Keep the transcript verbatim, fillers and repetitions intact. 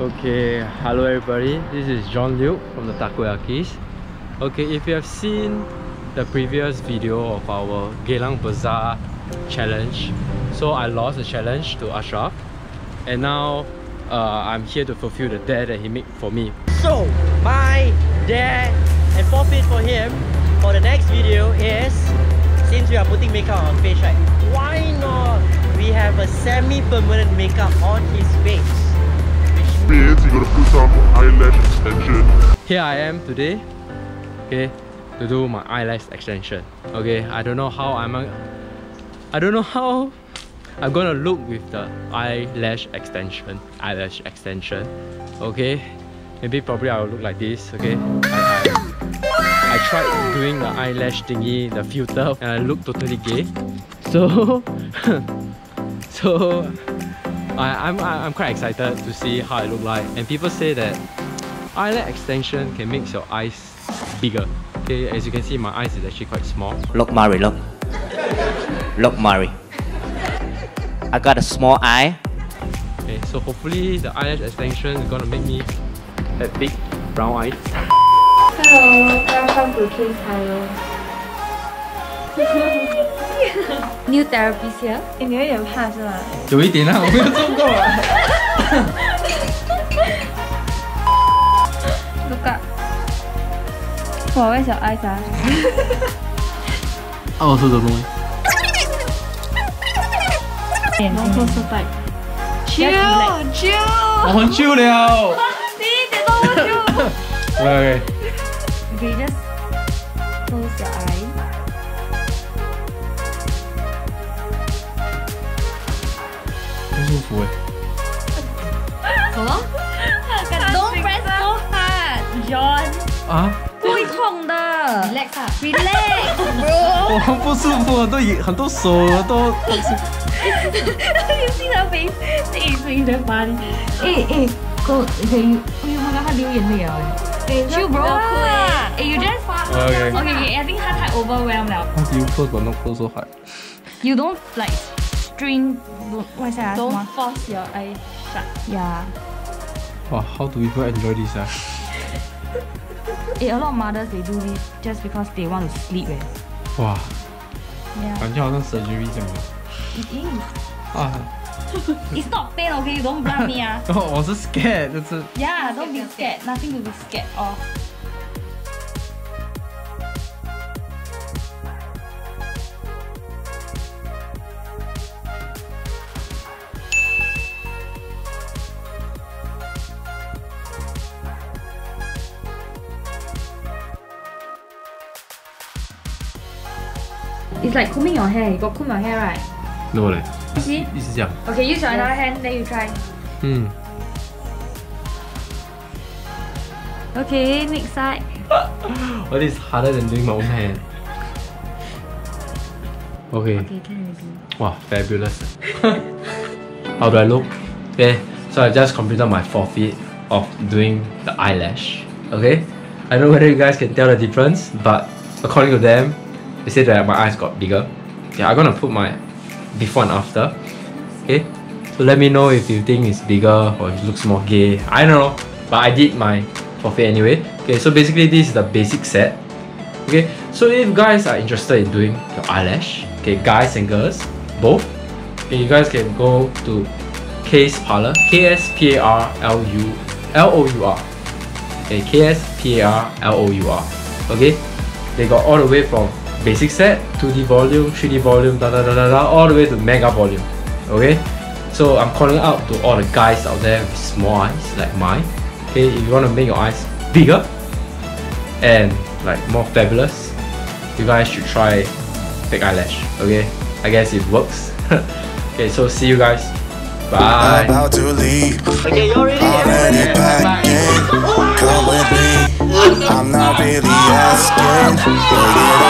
Okay, hello everybody, this is Jon Luke from the Takoyakis. Okay, if you have seen the previous video of our Geylang Bazaar challenge, so I lost the challenge to Ashraf, and now uh, I'm here to fulfill the dare that he made for me. So my dare and forfeit for him for the next video is, since we are putting makeup on face, right, why not we have a semi-permanent makeup on his face? You're gonna put some eyelash extension. Here I am today, okay, to do my eyelash extension. Okay, I don't know how I'm I don't know how I'm gonna look with the eyelash extension. Eyelash extension. Okay, maybe probably I'll look like this. Okay, I, I, I tried doing the eyelash thingy, the filter, and I look totally gay. So so I, I'm, I'm quite excited to see how it look like, and people say that eyelash extension can make your eyes bigger. Okay, as you can see, my eyes is actually quite small. Look Murray, look. Look Murray. I got a small eye. Okay, so hopefully the eyelash extension is gonna make me that big brown eyes. Hello, welcome to King Tyler. New therapist here. Eh, 你有点怕是吗？有一点啊，我没有做过啊。Look up. 哇，为什么挨打？啊，我是怎么了？眼睛都是白。Chill, chill. 我很 chill 了。你一点都不 chill。Okay. Okay, just close your eyes. Don't press so hard, John. Ah? 会痛的 ，relax 啊 ，relax bro。我不舒服，都很多手都。You see her face? It's really funny. Hey, hey, go. Hey, you看到他流眼泪了哎。Chill bro 啊 ，You just. Okay. Okay, I think 他太 overwhelmed 了。How do you close but not close so hard? You don't like. Don't, what's that? Don't force your eyes shut. Yeah. Wow, how do people enjoy this? Ah? Eh, a lot of mothers they do this just because they want to sleep. Eh. Wow. Yeah. 感觉好像 surgery 这样。It is. 啊。It's not pain, okay? You don't blame me. Ah. Oh, I was scared. That's it. Yeah, don't be scared. Nothing to be scared of. It's like combing your hair. You got comb your hair, right? No, leh. You see? This is this. Okay, use your another hand, then you try. Hmm. Okay, next side. What is harder than doing my own hand? Okay. Okay, can you do? Wow, fabulous. How do I look? Okay, so I just completed my forfeit of doing the eyelash. Okay? I don't know whether you guys can tell the difference, but according to them, they said that my eyes got bigger. Yeah, I'm gonna put my before and after. Okay, so let me know if you think it's bigger or it looks more gay. I don't know, but I did my forfeit anyway. Okay, so basically this is the basic set. Okay, so if guys are interested in doing your eyelash, okay, guys and girls both, okay, you guys can go to K's Parlour, K S P A R L O U R, okay, K S P A R L O U R. Okay, they got all the way from basic set, two D volume, three D volume, da da da da da, all the way to mega volume. Okay, so I'm calling out to all the guys out there with small eyes like mine. Okay, if you want to make your eyes bigger and like more fabulous, you guys should try fake eyelash. Okay, I guess it works. Okay, so see you guys. Bye. About to leave. Okay, you're ready. Already back in. Come with me. I'm not really asking.